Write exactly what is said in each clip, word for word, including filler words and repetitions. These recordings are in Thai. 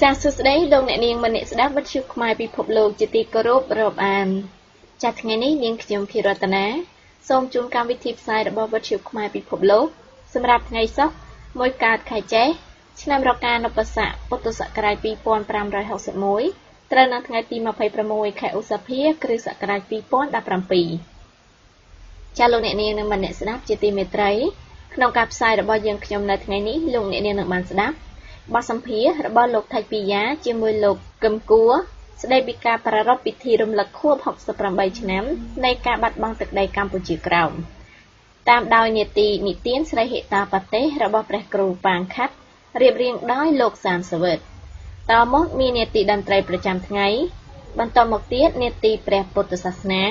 จากสุดได้ลงในเนียงมันเนสดับวัตถุคมายปีพบโลกจิติกรุบรอบอันจากไงนี้เนียงขยมพิรัตนะส่งจุ่มการวิธีสายระบบวัตถุคมายปีพบโลกสำหรับไงซอกมวยการไข่เจ๊ชนำรายการนปสะปตุสกรายปีปอนปรามรายหกสิบมวยตระหนักไงปีมาไพประมวยไข่อุสเพียกฤษกรายปีปอนดับปรามปีจากลงในเนียงมันเนสดับจิติเมตรัยขนมกับสายระบบยังขยมในไงนี้ลงในเนียงมันสดับบสัมพีระบาลกไทยปียะเจมวยลกกำกัวสได้ปิการประรอบปิธีรมลักควบหกสปรามใบชน้ำในการบัดบังตึกใดกัมพูชีกล่าวตามดาวเนตีนิเตียนสได้เหตุตาปเตระบาประกรูปางคัดเรียบเรียงด้อยลกสามสวัสดิ์ต่อมดมีเนตีดันไตรประจำไงบรรทมกเตียนเนตีแปรปตุศาสนะ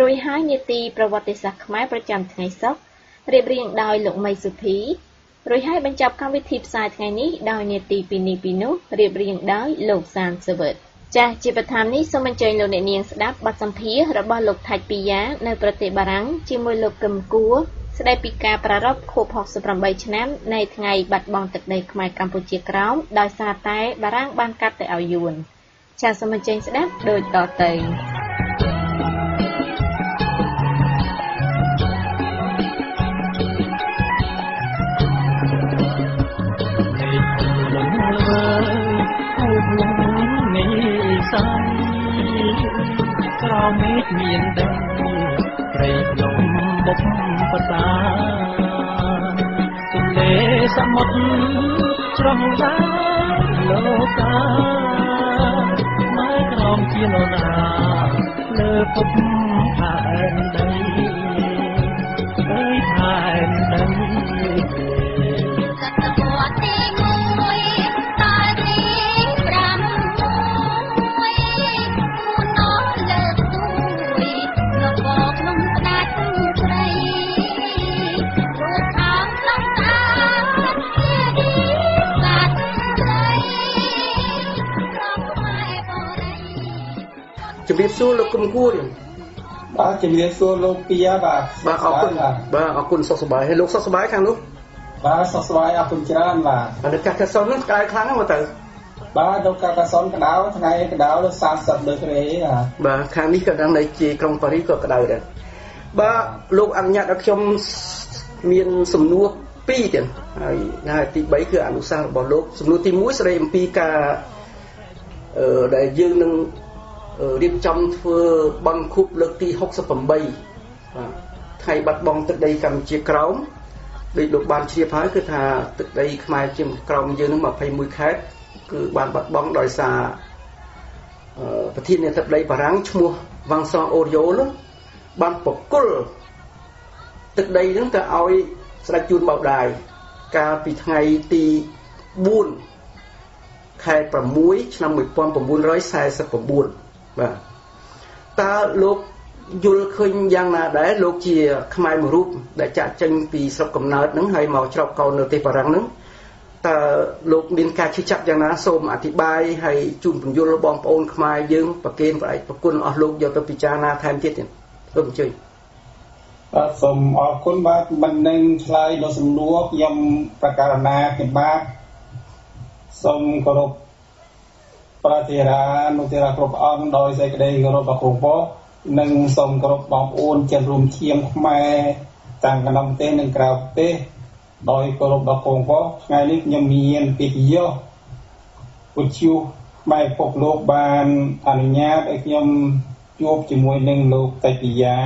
รุยห้าเนตีประวัติศาสตร์ไม้ประจำไงซอกเรียบเรียงด้อยลกไม่สุพีโดยให้บรรจับคำวิธีสายไงนี้ดาวเนตีปีนีปีนุเรียบเรียงได้โลกซานเสวดจากจิปธรรมนี้สมันเจยโลเนเนียงสดับบัตสัมพีระบาลกไทยปียะในประเทศบารังจิมวยโลกกำกัวสได้ปีกาประรอบโคพอกสปรามใบชนะในไงบัตบองตึกในขมายกัมพูชีกร้าวดอยซาไตบารังบ้านกัดแต่เอายวนจากสมันเจยสดับโดยต่อเตยกราวเมตเมียนดังเปรย์ลมบกปะตาสุเลสมุทรตรงดาโลกาไม้กรองที่โลนาเลอพบผ่านใดเอ้ยผ่านใดเรียบสู้ลกกุมกู้เนี่ยบ้าจะเรียบสู้ลกปียะบ้าบ้าเอาคุณบ้าเอาคุณสบายให้ลกสบายข้างลูกบ้าสบายเอาคุณจานบ้าอันนี้การกระสอนกายครั้งมาแต่บ้าโดนการกระสอนกระดาวทนายกระดาวแล้วสามสับเลยกันเลยอ่ะบ้าครั้งนี้กระดังในจีกรงปารีสกับกระดาวเนี่ยบ้าลูกอันยัดอักยมเมียนสมนุปีเนี่ยนายตีใบคืออนุสาวรีย์บอลลูกสมนุตีมุ้ยสลายปีกาเอ่อได้ยืนนึงเรียบจำเฟบังคุบเลือกที่หกสิบแปดไทยบัดบองตึกใดกำเชียกราวโดยลูกบานเชียพายคือทาตึกใดขมายเชียกราวยืนนั่งมาไพมุยแคสคือบานบัดบองดอยซาประเทศเนี่ยตึกใดบารังชัววังซอโอโยลบานปกกุลตึกใดนั่งจะเอาสระจูนเบาได้กาปีไทยตีบุญไทยประมุยชนะมุยปอมประบุญร้อยสายสับประบุญตาโลกยุลเคยยังนาได้โลกเชียขมายมรูปได้จัดจังปีสกปรกนัดนั่งให้หมอชอบเกาเนติปรังนั่งตาโลกดินกาชิจับยังนาสมอธิบายให้จุนปุ่นยุลบองปอนขมายยึงประเกณฑ์ไปประกุลอโลกยอตปิจานาแทนเทียนเพิ่มเชยสมอคุณบาทบันเนงคลายโลสมลวกยมประการนาเก็บบาทสมกรบปราเทรานุเทราครบอังโดยใส่กระเด็นกรบครบบ่หนึ่งสมกรบบอมโอนเจริญเทียมแม่ต่างกันนำเต้หนึ่งกราบเต้โดยกรบครบบ่ไงลิบยมเมียนปิติโยอุชิวไม่พบโลกบานอนุญาตไอ้ยมโยบจมวยหนึ่งโลกไตปิยา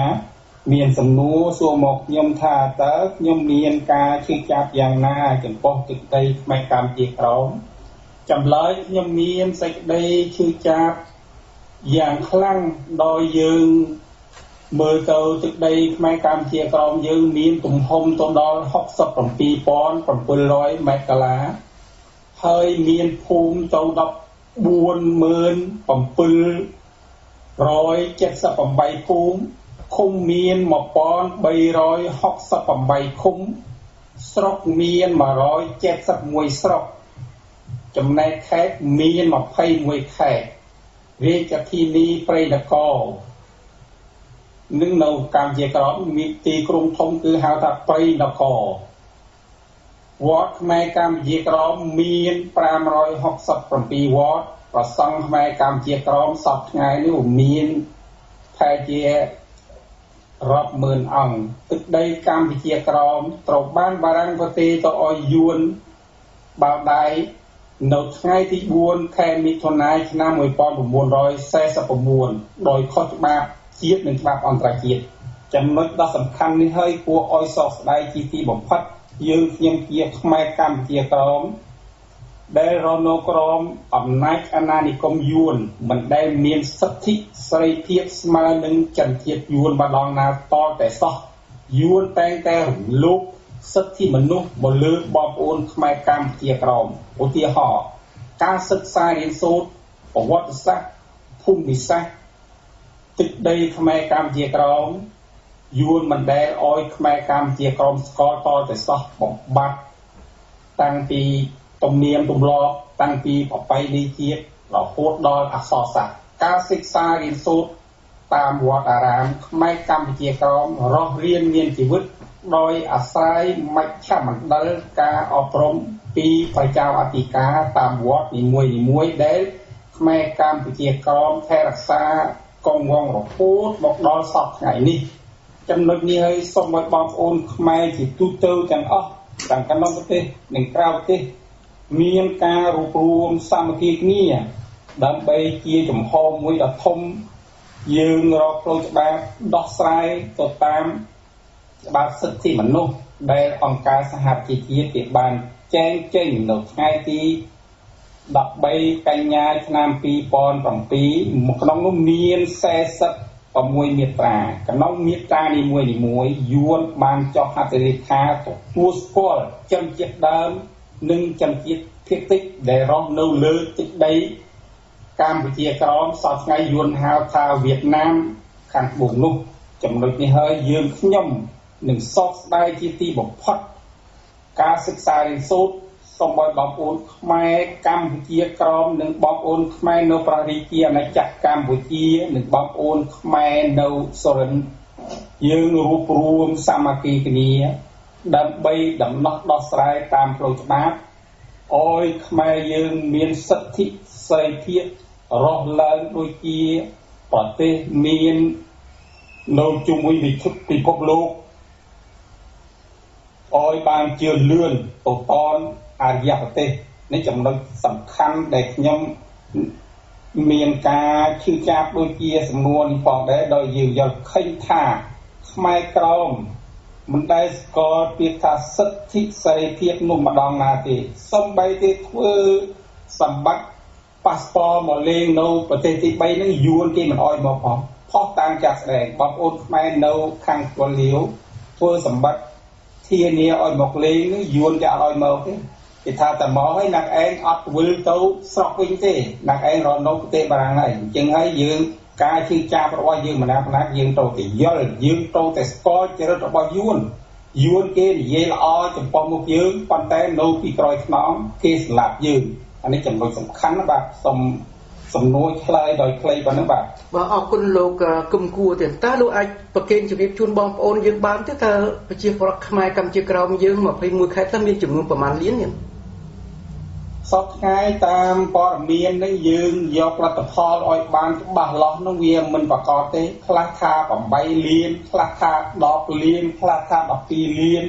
เมียนสมนูสัวหมกยมธาเติยมเมียนกาชื่อจับอย่างนาเก็บป้องติดใจไม่กามจีกร้องจำเลยยมเมียนใส่ใดชื่อจับอย่างคลั่งดอยยืนมือเก่าติดใดไม่กามจีกร้องยืนเมียนตุ่มหอมตุ่มดอยหกสิบสองปีปอนปนปนร้อยแมกะลาเฮยเมียนภูมิเจ้าดับบุญเมินปนปนร้อยเจ็ดสิบสองใบภูมิคุ้มเมียนมาปอนใบร้อยหกสิบใบคุ้มสรกเมียนมาร้อยเจ็ดสิบมวยสรกจำแนกแขกเมียนมาไพ่มวยแขกเรียกที่นี้ไปตะกอนึ่งนกการเจริญมีตีกรุงทงคือหาตะไปตะกอ วอตไมกำจีกรอมมีนปรามรอยหกสับปมปีวอตประสังไมกำจีกรอมสับไงนี่ผมมีนไทยเจรอบหมื่นอ่องตึกได้กำจีกรอมตกบ้านบารังพเตตออยยวนบ่าวได้หนดไงที่บวนแทนมิทนายชนะมวยปอนผมบวนรอยแซ่สับปมบวนรอยข้อจุมาเชียดหนึ่งจุมาอันตรายเกียรติจำนวนตัวสำคัญนี่เฮ้ยกลัวออยสอดได้จีตีบ่มพัดยืมเพียงเกียร์ไม้กำเกียร์กรอมได้รอนกรอมอำนาจอนานิคมยวนมันได้เมียนสัตธิสไรเพียสมาหนึ่งจันเทียยวนบาลองนาตอแต่ซอกยวนแตงแต่ลูกสัตธิมนุษย์บนลือบอมโอนไม้กำเกียร์กรอมโอเตียห่อการศึกษาเรียนสูตรประวัติศาสตร์ภูมิศาสตร์ตึกใดไม้กำเกียร์กรอมยวนมันได้ออยขมายกรรมเจียกรมสกอตอแต่ซอกบอกบัตรตั้งปีตมเนียมตุมลอตั้งปีออกไปดีเจียหล่อโคตรดอนอักษรศาสตร์การศึกษาเรียนสูตรตามวัดอารามขมายกรรมเจียกรมรอเรียนเรียนชีวิตโดยอาศัยมัชฌะมันดัลการอบรมปีพระเจ้าอติกาตามวัดนิมวยนิมวยได้ขมายกรรมเจียกรมแทรักษากองวงหล่อโคตรบอกดอนสอบไงนี่จำนวนนี้ให้ส่งไปบอมโอนขมายจิตตุเตอร์จังอ๊ะต่างกันน้องเต้หนึ่งคราวเต้มีการรวบรวมสามัคคีนี่ดำไปเกี่ยจุ่มหอมไว้ดับทมยืนรอโปรยแบบดอกไซต์ตัวตามแบบสิทธิมนุษย์ได้องค์การสหกิจเกียรติบาลแจ้งเจ้งหนุนง่ายทีดับไปกันยาชนามปีปอนต่ำปีน้องนุ่มเมียนแซ่สับปมวยเมียตากับน้องเมียตาในมวยในมวยยวนบางจอหัตริคาตกตัวสกอลจำเจ็ดเดิมหนึ่งจำเจ็ดเพียติได้ร้องเนื้อเลือดติดได้การพิธีกรรมสอบไงยวนฮาวทาเวียดนามขันบุกนุกจำนวนนี้เฮ้ยยืมขย่มหนึ่งซอกได้ที่ตีบอกพัดการศึกษาเรียนสูตรสมบัติบอมโอนขมายกรรมพิธีกรรมหนึ่งบอมโอนขมายโนปราริเกียในจักรกรรมพิธีหนึ่งบอมโอนขมายโนสรนยืนรูปรวมสามัคคีกันนี้ดำไปดำนักดอกสายตามโปรดมาโอ้ยขมายยืนมีสัตธิใส่เพียรอเลินโดยเกียปฏิเมียนโนจุมุยบิชุติพบโลกโอ้ยบางเจือเลื่อนตกตอนอาญาประเทศในจำนวนสำคัญเด็กย่อมเมียนกาชื่อจับโดยเกียสำนวนฟองได้โดยยืนยันขึ้นท่าไมกรอมมันได้กอดปีธาสัตธิใส่เพียบนุ่มมาดองนาทีสมใบติดเวอร์สมบัติพาสปอร์ตหมดเลงโนประเทศที่ใบนั้นยวนที่มันอ้อยมาพอพอกต่างจากแสดงบอกโอนไมโนข้างตัวเหลียวเวอร์สมบัติที่เนียอ้อยหมดเลงนี่ยวนจะอ้อยมาที่ที่ทาแต่หมอให้นักเองอัดวิลโต้สอกวิ่งเตะนักเองรอนนกเตะบางอะไรจึงให้ยืนกายชื่อจ่าเพราะว่ายืนมานักนักยืนโตแต่ย่อยืนโตแต่สกอตจะรู้ตัวว่ายืนยืนเกยเยลอจมปอมุกยืนปันแต่โนปีกรอยน้องเกยสลับยืนอันนี้จำเป็นสำคัญนะแบบสมสมน้อยคลายโดยคลายปันนะแบบว่าเอาคนโลกกลุ่มกูเถียงตาลูกไอ้ประเคนจะเรียกชุนบองโอนยืนบ้านที่เธอไปเชียร์พลักไม้กำเชียร์เราไม่ยืนมาไปมวยใครตั้งมีจำนวนประมาณเลี้ยงเนี่ยสอบง่ายตามปอดเมียนได้ยืนยกรัตพอลอ้อยบานบาหลอกน้องเวียงมันประกอบได้คลาคาปับใบเลี้ยนคลาคาดอกเลี้ยนคลาคาดอกตีเลี้ยน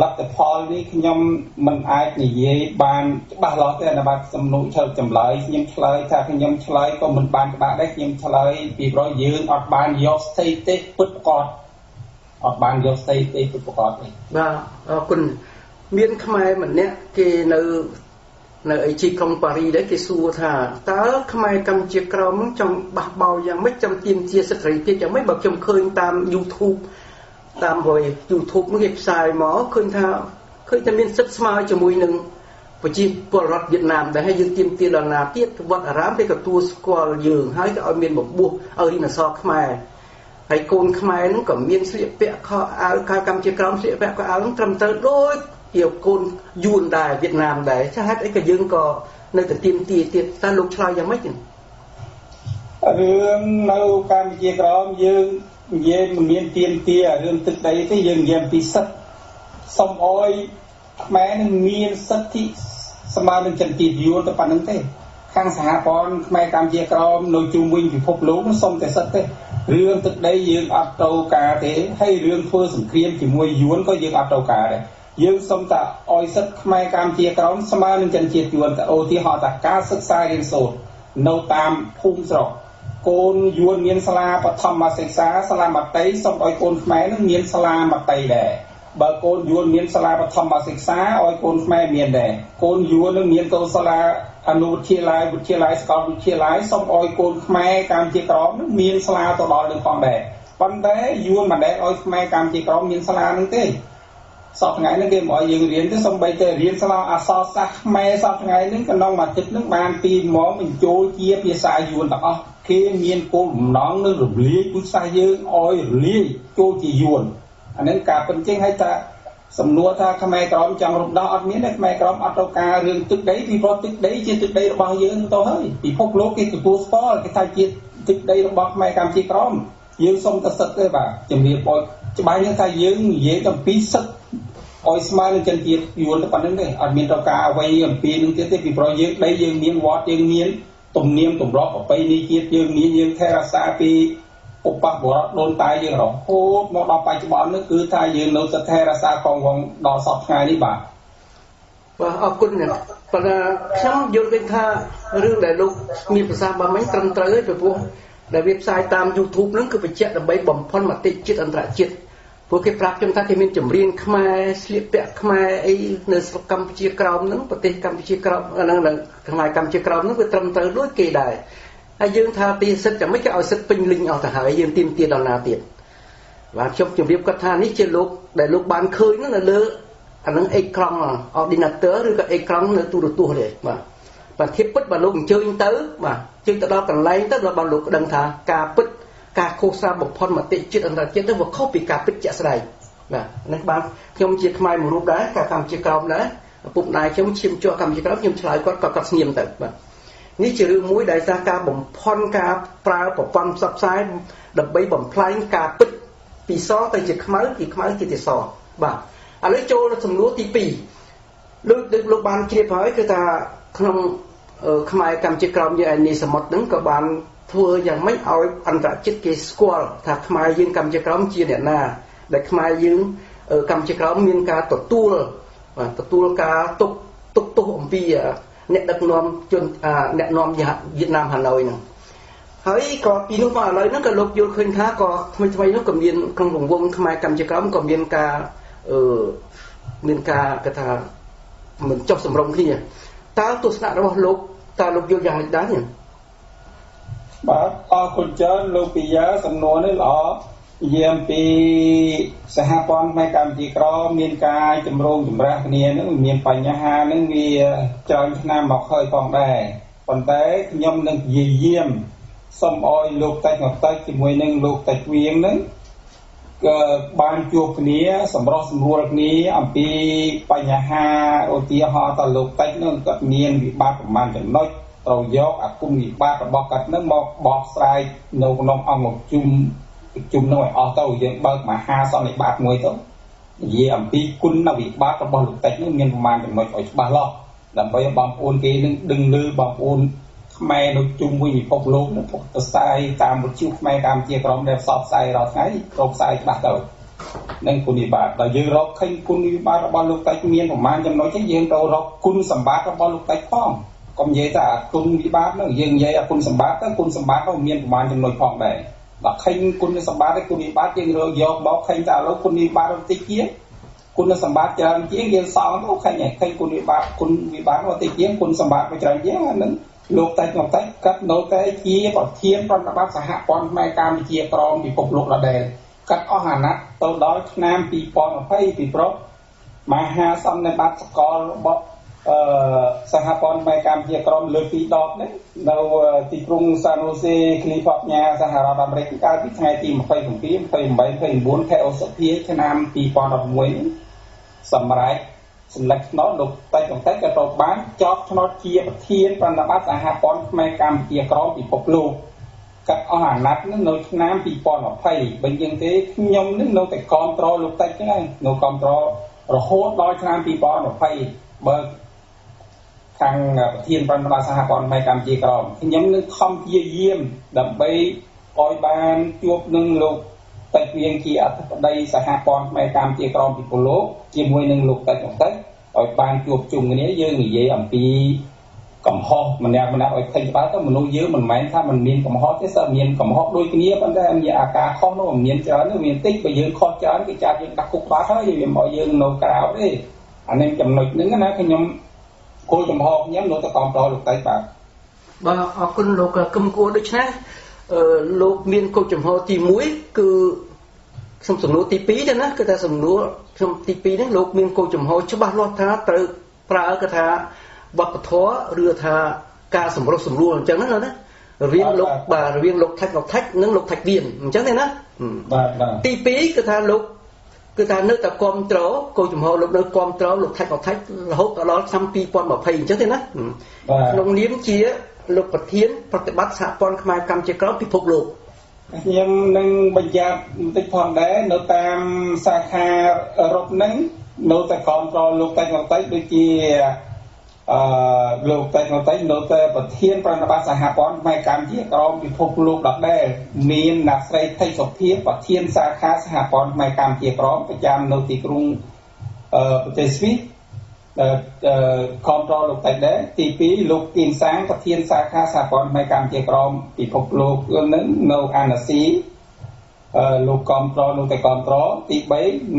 รัตพอลนี่ขยมมันอายหนีเย่บานบาหลอกแต่ในบานสมนุเชิดจำเลยขยมเฉลยถ้าขยมเฉลยก็มันบานกระดาษได้ขยมเฉลยปีบร้อยยืนอดบานยกใส่เตะปุ๊บกอดอดบานยกใส่เตะปุ๊บกอดเลยนะคุณเมียนทำไมเหมือนเนี้ยคือในในไอจีของปารีได้กิสูธาตาทำไมกำเจียกเรามึงจังบักเบายังไม่จำจินเจียสตรีเพียงยังไม่บักจำเคยตามยูทูบตามหอยยูทูบมึงเก็บสายหมอเคยท่าเคยจะมีสักสมัยจมูกหนึ่งปัจจุบันรัฐเวียดนามได้ให้ยืนเตรียมเตียนนาเตี้ยวัดอารามไปกับตัวสกอลยืนให้กับเอาเมียนบอกบุกเอาดินสอทำไมไอโกนทำไมนั่งกับเมียนเสียเปะเขาเอาการกำเจียกเราเสียเปะก็เอาต้องทำเติร์ดด้วยเกี่ยวกับยูนได้เวียดนามได้ชาติไอ้กระยืนก็ในแต่เตรียมตีเตรียมตาลูกชายยังไม่ถึงเรื่องเราการเกี่ยวกับยืนเย็นเมียนเตรียมตีเรื่องตึกใดที่ยืนเย็นปีสัตสมอ้อย แม่หนึ่งมีสักที่สมาหนึ่งจันติอยู่ตะปันนั่นเต้ข้างสหกรณ์แม่การเจริญกรอมโนจูมินผิวพบรู้มันส่งแต่สัตเต้เรื่องตึกได้ยืมอัตโตกาเต้ให้เรื่องเพื่อสังเครียมผิวมวยย้วนก็ยืมอัตโตกาเลยยืมสมตะออยสักแม่การเจริญกรอมสมาหนึ่งจันติอยู่แต่โอที่หอตะกาศึกษาเรียนสูตรโนตามภูมิศรโกนยวนเมียนสลาปฐมมาศึกษาสลามัตไตสมออยโกนแม่นั่งเมียนสลามัตไตแดบางโกนยวนเมียนสลาปฐมมาศึกษาออยโกนแม่เมียนแดโกนยวนนั่งเมียนโกสลาอนุเทียไลบุเทียไลสกอบุเทียไลสมออยโกนแม่การเจริญนั่งเมียนสลาตลอดเรื่องของแดปันแดยวนมาแดออยแม่การเจริญเมียนสลานั่งเต้สอบไงนั่งเกมออยยังเรียนที่สมใบเจเรียนสลาอัศสักแม่สอบไงนั่งกันน้องมาติดนั่งบานปีหมอมันโจเกียปีสายยวนต่อเคมีนโกมน้องนึกหรือเลี้ยกุศลเยอะอ้อยเลี้ยโจจียวนอันนั้นการเป็นเจ้งให้ตาสำนวนตาขมายกรอมจังรุดดาวอัดเมียนได้ขมายกรอมอัดเราการเรื่องตึกได้ที่พอตึกได้เจตึกได้บางเยอะนั่นตัวเฮ้ยที่พวกโลกที่ตัวสปอร์ที่ทายเจตึกได้บอกขมายกรรมจีกรอมเยอะส่งกระสับเลยบ่าจำเรียบอ้อยจะไปยังทายเยอะเยอะจำปีสักอ้อยสมัยนึงจันเกียร์ยวนตะปันนั่นเลยอัดเมียนเราการเอาไว้ยังปีนึงเจตึกที่พอเยอะได้เยอะเมียนวอดเยอะเมียนตุ่มเนียมตุ่มรอกออกไปนี่เกียรติยืนนี้ยืนแค่รักษาปีอุปบวชโดนตายยืนหรอกโคตรมองเราไปจุบันนั่นคือทายยืนเราจะแค่รักษาของของดอสอบงานนี่บ่าว่าเอาคุณเนี่ยปัญหาช่างยืนเป็นท่าเรื่องใดลูกมีภาษาบาลีตรังตรึงไปพวกในเว็บไซต์ตามยูทูบนั่นคือไปเช็คระบายบ่มพอนมาติดจิตอันตรายจิตพวกที่ปราบจำท่าที่มีจำเรียนขมายเสียเปะขมายไอ้เนื้อสกัมพิจิกราวนั้นปฏิกัมพิจิกราวนั่นแหละขมายกัมพิจิกราวนั้นไปตรำตรึงด้วยเกดายไอ้ยืนท่าตีเสร็จจะไม่แค่เอาเสร็จเป็นลิงเอาแต่หายยืนตีนตีนดอนนาตีนว่าชมจำเรียบกัทธานี่เจลุกแต่ลุกบานเคยนั่นแหละเลอะอันนั้นไอ้ครองออกดินาเตอร์หรือกับไอ้ครองเนื้อตัวตัวเลยมาปัจเทปปัจบาลุกเจอยิงเตอร์มาเจอแต่เราแต่ไรแต่เราบาลุกดังท่ากาปัจการโฆษณาบุพพมาติจิตอันตรายจิตต้องบอกเข้าปีการปิจฉาใส่นะนักบ้านยมจิตทำไมหมู่รูปได้การกรรมจิตกรรมนะปุ่มนายยมชิมจั่วกรรมจิตกรรมยมฉลาดก็กับกับเนียมแต่แบบนี่จะรู้มุ้ยได้จากการบุพพการปลาปปัมซับซ้ายดับใบบ่มพลายการปิปีซ้อแต่จิตขมายจิตขมายจิตติสอแบบอะไรโจเราสำรวจตีปีลูกลูกบ้านเชียร์พอยคือตาขนมขมายกรรมจิตกรรมอย่างนี้สมมตินั้นกับบ้านเพื่อยังไม่เอาอันตรจิตเกสกอลถ้าขมายยืนกรรมจิกรรมจีเนียนาแต่ขมายยืนกรรมจิกรรมมีการตัดตัวตัดตัวการตุกตุกตุกอมปีเนตนอมจนเนตนอมเวียดนามฮันลอยหนึ่งเฮ้ยก็ปีนู้นมาเลยนั่นก็ลบโยนคืนท้าก็ทำไมทำไมนั่นก็มีกลางวงวงขมายกรรมจิกรรมก็มีการมีการกระทำเหมือนจบสมรภูมิเนี่ยตาตัวสนะเราลบตาลบโยนอย่างไรได้เนี่ยบาทอคุณเจ้าลูกปิยะสำนวนนี่หรอเยี่ยมปีสหกรณ์ไม่การจีกรอมีนกายจำรงจำรักเนียนึกมีนปัญญาหานึกมีเจ้าชนะหมอกเคยกองได้ปันเต้ยมนึกเยี่ยมสมออยลูกเตะหมอกเตะจิมวยนึกลูกเตะเวียงนึกก็บานจูบเนี้ยสำรองสำรวจนี้อันปีปัญญาหาโอทีฮอตลูกเตะนึกกับเนียนวิบัติประมาณจำน้อยเรายกอากุมนิบาตบอกกันนั่งบอกบอกใส่นกนกเอาหมกจุ่มจุ่มน้อยเอาเต้าเยอะเบิกมาห้าสองนิบาตมวยเต้าเยี่ยมปีคุณนวิบาตบอกหลุดแต่นึกเงินประมาณเป็นหน่วยบาลอกลำไปบำปูนกีนึงดึงลือบำปูนแม่นกจุ่มวิญญาณพกลูกพกใส่ตามบุชิวแม่ตามเจี๊ยกรอมเด็บสอบใส่เราไงเราใส่บาตเต้านั่งคุณนิบาตเราเยอะเราขึ้นคุณนิบาตบอกหลุดแต่เงินประมาณจำน้อยใช้เงินเราเราคุณสมบัติบอกหลุดแต่ข้องก็มีแต่คุณวิบัติเนาะยังยัยคุณสมบัติก็คุณสมบัติเขาเมียนประมาณจำนวนพองได้หลักใครคุณสมบัติได้คุณวิบัติยังเรายกบอกใครจะแล้วคุณวิบัติเราตีเกี้ยคุณสมบัติจะเกี้ยเกี่ยสองแล้วใครเนี่ยใครคุณวิบัติคุณวิบัติเราตีเกี้ยคุณสมบัติไปจะเกี้ยนั้นโลกแต่หนอกแต่กัดโนแต่เกี้ยปอดเทียมปอนระบาดสหปอนไม่การมีเกี้ยกรอมมีปกโลกระเดนกัดอหานัดโตดอยน้ำปีปอนไฟปีปรบมาหาซ้ำในบัตรสกอร์บอกสหกรณ์ไม่การเกี่ยวกรมเลือดฟีดอกเนี่ยเราตีกรุงซานโฮเซคลิฟอร์เนียสหรัฐอเมริกาพิจารณาทีมไปถึงปีไปถึงใบไปถึงบุญแค่เอาสตีชนามปีปอนด์มวยสำไรสำเร็จน้องดุไปถึงแต่กระโดดบ้านจอบน้องเทียบเทียนปนบัตรสหกรณ์ไม่การเกี่ยวกรมปีปกลูกกับอาหารนัดนั่นน้องน้ำปีปอนด์ไปเป็นยังไงยมนั่นน้องแต่คอนโทรลลูกแต่ยังไงน้องคอนโทร รโหดลอยชนะปีปอนด์ไปเบิกทางทีมปันปลาสหกรณ์ไทยกัมพูชีกรอบที่ยังนึกคำเยี่ยมเยี่ยมดับไปปอยบานจวบหนึ่งลูกแต่เพียงกี่อัตราใดสหกรณ์ไทยกัมพูชีกรอบปีปุโลกเกี่ยวมวยหนึ่งลูกแต่จบเต็มปอยบานจวบจุ่มกันนี้เยอะหนีเยี่ยมปีกับหอกมันเนี่ยมันเอาไอ้ไทยบ้านก็มันรู้เยอะมันหมายถ้ามันมีกับหอกที่เสมียนกับหอกโดยที่นี้มันได้มีอาการข้อโน้มเมียนจานเมียนติ๊กไปเยอะข้อจานกิจารยังกักคุกบ้าเขาอยู่อย่างบ่อยเยอะโนกราวดิอันนี้จำหน่อยนึงนะคือยังโคกับหอกยังโนตะตอมรอลูกไต่ปากบ่ออกคุณลูกกำกูด้วยนะลูกเมียนโคกับหอกตีมุ้ยคือสมสมรู้ตีปีนะก็แต่สมรู้สมตีปีนี่ลูกเมียนโคกับหอกฉบับรอดท้าตรึกปลากระทะวัปท้อเรือทากาสมรสมรู้จังนั้นเลยนะเรียงลกบาเรียงลกทักลกทักนั่งลกทักเวียนจังเลยนะตีปีก็ทาลกก็ทาเนื้อตะกอมเต้าโกจุ่มหอลกเนื้อกอมเต้าลกทักลกทักหกร้อยสามปีปอนแบบเพลงจังเลยนะลงเลี้ยมเชี่ยลกปะเทียนปฏิบัติสะปอนขมายกรรมเจ้ากรอบพิภพโลกยังนั่งบรรยาติพรได้เนื้อตามสาขารบนั้นเนื้อตะกอมเต้าลกทักลกทักโดยเชี่ยลูกเตยของเตยโนเตยประเทศประนับสหกรณ์ไทยกัมพูชีกรอบพิภพโลกหลักได้มีนักใส่ไทยสกเทียประเทศสาขาสหกรณ์ไทยกัมพูชีกรอบประจำโนติกรุงประเทศสวิตคอมโตรลูกเตยได้ตีปีลูกกินสังประเทศสาขาสหกรณ์ไทยกัมพูชีกรอบพิภพโลกเอื้อนึงโนอานาซีลูกคอมโตรลูกเตยคอมโตรตีใบ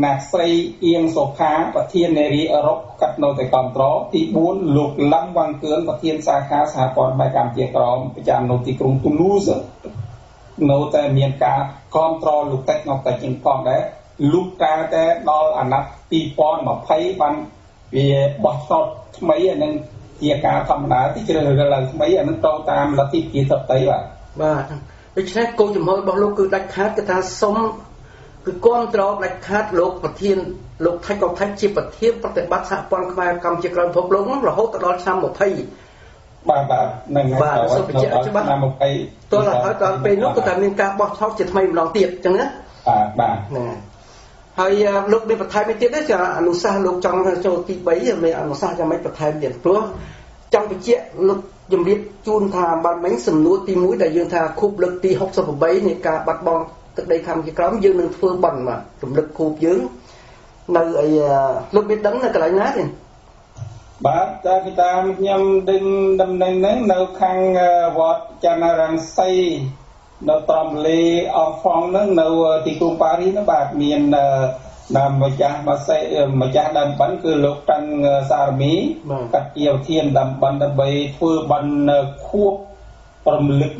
นักใส่เอียงสกขาประเทศเนรีอรกกับโนเตกรมตรอที่บุญหลุกล้ำวังเกินประเทศสาขาสหกรณ์ไทยกัมพูชีกรอมประจำโนติกรุงตูลูสโนเตเมียนกาคอมตรอหลุกเตกนอกแต่จิงปองได้ลุกกาแต่ดอลอนัตตีปอนมาไพ่บันเบียบอสต์ทำไมอันนั้นเกียกาธรรมดาที่เจริญอะไรทำไมอันนั้นตรงตามลัทธิกีตติวะบ้าไปใช้โกงจมหอยบอกลูกคือดักคาดกระทาสมคือก้อนตรอดักคาดโลกประเทศโลกไทยกับไทยจีประเทศปฏิบัติสหปนขมายกรรมเจริญพบลงเราโหตลอดชามหมดไทยบ้าบ้าหนึ่งบ้าเราไปเจอใช่ไหมตัวเราเขาตอนไปลูกก็แต่มีการบอกท้อจิตทำไมมันลองเตี้ยจังนะบ้าบ้าเนี่ยไอ้ลูกในประเทศไม่เตี้ยได้จะอนุสาลูกจังโจตีใบยังไม่อนุสาจะไม่ประเทศเด่นตัวจังไปเจอลูกยมรีบจูนทางบานแมงสำรวจตีมุ้ยแต่ยืนทางคูบลึกตีหกสบใบในการบัดบองตึกใดคำกี่ครั้งยืนหนึ่งเฟื่องบันมาสำลึกคูบยืนในไอ้ลูกบิดดังในกระไรนัดนี่บาดตาพิตามยังดึงดำเนินนั้นในคังวอดจานารังไซในตอมเลออฟฟองนั้นในตีกูปารีนบาดเมียนนำมาจากมาใส่มาจากดำบันคือลูกตังสารมีกัดเอียวเทียนดำบันดำใบฟืนบันควบปรมลึก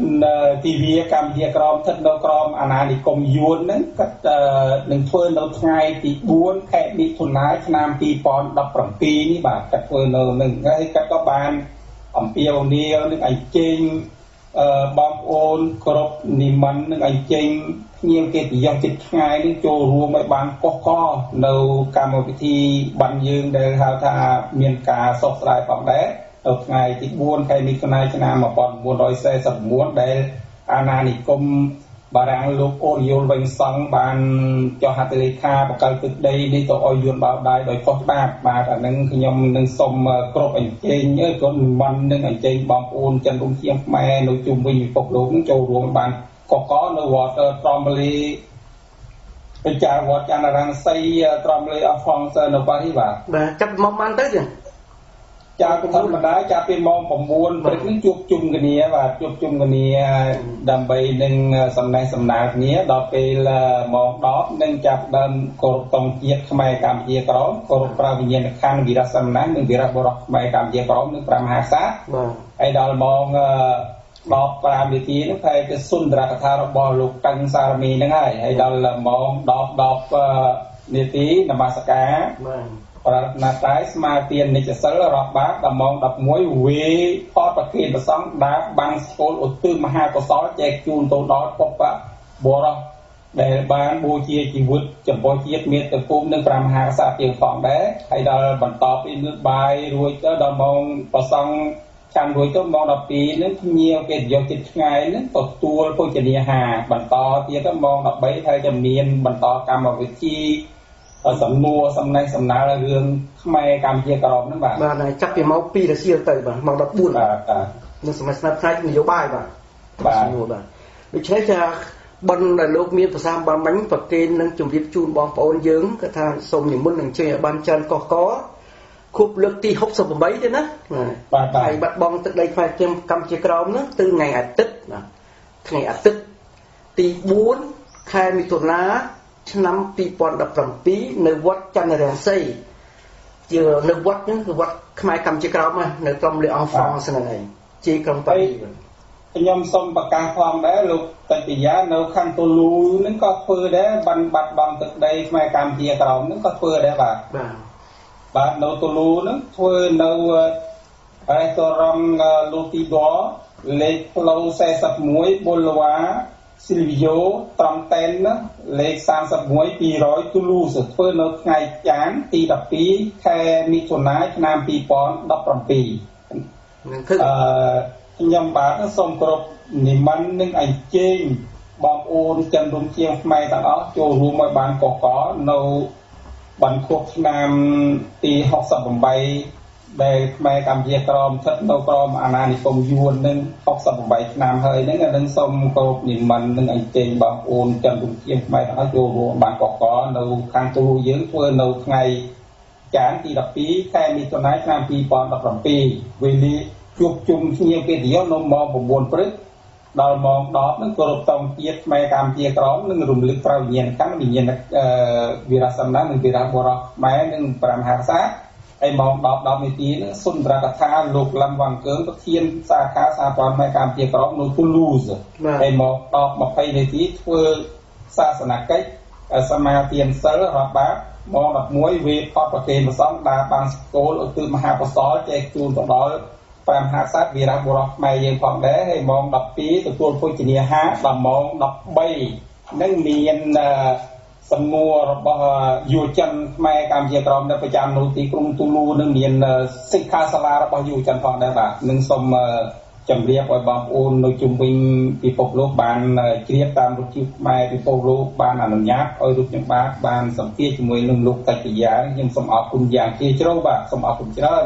ทีวีกรรมเดียกรอมทัดนกรอมอาณาดิกรมยวนนั้นกัดหนึ่งฟืนเราไงตีบ้วนแค่ดิทุนน้ายนามตีปอนดับปรมปีนี่บาทกัดฟืนเราหนึ่งก็ให้กัดก็บานอ่ำเปียวเดียวนึกไอ้เจงบอมโอนกรบนิมันนึกไอ้เจงเงี่ยเกติยังจิตไงนึกโจรวมไปบางก็ก็เราการมาพิธีบันยืนเดินทางทาเมียนกาสอบสายปอกแดดตกไงติดบวนใครมีขนายชนะมาปอนบวนลอยเสสมวนได้อาณานิคมบารังลูกโอโยนเวงสังบานจอหัตเลขาประกาศตึกใดในตัวโอโยนบ่าวได้โดยพอบ้ามาแต่หนึ่งขยมหนึ่งสมกรบอันเจงเอ้ยก้นมันหนึ่งอันเจงบอมโอนจันรุ่งเทียมแม่หนูจุ่มวิ่งปกหลงโจรวมบางก็ก็ในวอเตอร์ตรอมเบลีเป็นจากวอจานารังไซตรอมเบลีอัฟฟองเซอร์นอปาริบาจับมอมมันได้ยังจากธรรมดาจากเป็นมอมผมบวนเป็นนึงจุบจุ่มกันเนี้ยว่าจุบจุ่มกันเนี้ยดำไปหนึ่งสำนักสำนักเนี้ยดอกไปละมอมดอกหนึ่งจากดำกรตองเกียร์ขมายกามเกียร์กรอมกรปราวิญญาณข้างวิรัสสำนักหนึ่งวิรัสบรอกขมายกามเกียร์กรอมหนึ่งประมาศไอ้ดอกมอมรอบปรามดีทีนึกใครจะสุนทรกถาบอลูกตังสารมีนั่งไงให้ดอลมองดอกดอกดีทีนมาสก้าปรารถนาใจสมาเตียนในจะสละรอบบ้านดมองดับมวยเวทอดประเคนประสงค์ดับบางสกุลอุตตุมหากษรแจกจูนตัวดอกปกปะบัวได้บ้านบูเชียชีวิตจำบูเชียเมียตะกุมนึกปรามหาสาเตียงฟองได้ให้ดอลบรรทบอินทบายรวยก็ดมองประสงค์การรวยก็มองดับปีนั้นเงียวเกิดยกจิตไงนั้นตกตัวพวกเจริญหาบรรทอเทียก็มองดับใบไทยจะเมียนบรรทอกรรมวิธี สำนัวสำในสำนาเรื่องทำไมการเกี่ยวกับนั้นบ้างมาในจักรเมาปีละเสียเตยบ้างมองดับบุญบ้างนั่นสมัยสนับสนุนนโยบายบ้างบ้างบ้างไม่ใช่จะบนในโลกมีประสามบางมันประเกณฑ์นั่งจุ่มยิบจูนบองปอนยืงกระทางสมอย่างมุ่งหนึ่งเชียร์บางจันก็ก็คุบเลือกตีหกสิบใบใช่ไหมไอ้บัดบองตึกใดใครเกี่ยมกำเชียกรอบนั้นตื่นไงอัดตึกนะไงอัดตึกตีบุญใครมีตัวน้าน้ำปีปอนดับสัมปีในวัดจันทร์แดงไซเจอในวัดนั้นคือวัดขมายกำเชียกรอบมาในกรมเลยเอาฟองสนไหนเชียกรอบไปยมสมประกาศความได้ลูกแต่ปิยะเราขั้นตัวรู้นั่นก็เพื่อได้บันบัดบังตึกใดไม่การเพียรเรานั่นก็เพื่อได้บ่าบ่าเราตัวรู้นั่นเพื่อเราไอตัวรำลูติบอเล็กเราใส่สับมวยบนลวะซิลิโยตรองเต้นนะเล็กสามสับมวยปีร้อยตัวรู้สุดเพื่อเราไงจานตีดับปีแค่มีส่วนน้อยนามปีปอนดับรำปียำบาทก็ส่งกรบนิมันนึงไอ้เจงบางโอนจันทร์ดวงเชียงไม่ต่างอ๋อโจรูมวยบานก่อก่อเนาบันโคกนามตีหกสับใบได้ไม่กำเจียกรอมทัดเนากรอมอาณานิคมยวนนึงหกสับใบนามเฮยนึงนึงส่งกรบนิมันนึงไอ้เจงบางโอนจันทร์ดวงเชียงไม่ต่างอ๋อโจรูบานก่อก่อเนาคางตูเยื้องเฟื่อเนาไงจานตีดับปีแค่มีตัวไหนนามปีปอนดับสองปีวิลีจุกจุ่มเงียบเกียรนมมองบวมปรึกดาวมองดอกนั่งกรบตองเกียรไม่การเกียร้องนั่งรุมลึกเปล่าเงียนกันมีเงียนวิราสมนั้นนั่งวิราบรอกไม้นั่งประหารซะไอมองดอกดอกมีตีนั่งสุนทรกถาลูกลำวังเกินก็เทียนสาขาสาปอนไม่การเกียร้องนั่งตุลูสไอมองดอกมาไปในที่เพื่อศาสนาเกศสมาเทียนเสรบาบมองแบบมวยเวทพอประเคนมาซ้อมตาบางโกลคือมหาปศแจกจูนต่อดอยปรามหาศาสตร์วีระบุรุษไม่ยังความได้ให้มองดับปีตัวตัวผู้จีเนียฮะลำมองดับใบนั่งเนียนสมัวบะยูจันไม่การเชียร์กรอมในประจำโนติกรุงตูลูนั่งเนียนสิกขาสลาบะยูจันพอได้แบบนั่งสมจำเรียบไว้บางอุ่นโดยจุ่มวิงปีปกโลกบานเรียบตามรูปที่ไม่ปีปกโลกบานอนุญาตเอารูปยังบานบานสมเกียรติมวยหนึ่งลูกตะกี้ยายังสมอคุณอย่างเจ้าแบบสมอคุณเจ้า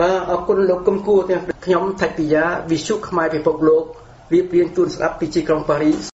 มาเอาคนโลกกำกูเนี่ยขยมไทยปิยะวิชุขมายไปปกโลกเรียบเรียนจูนสลับปิจิกรองปารีส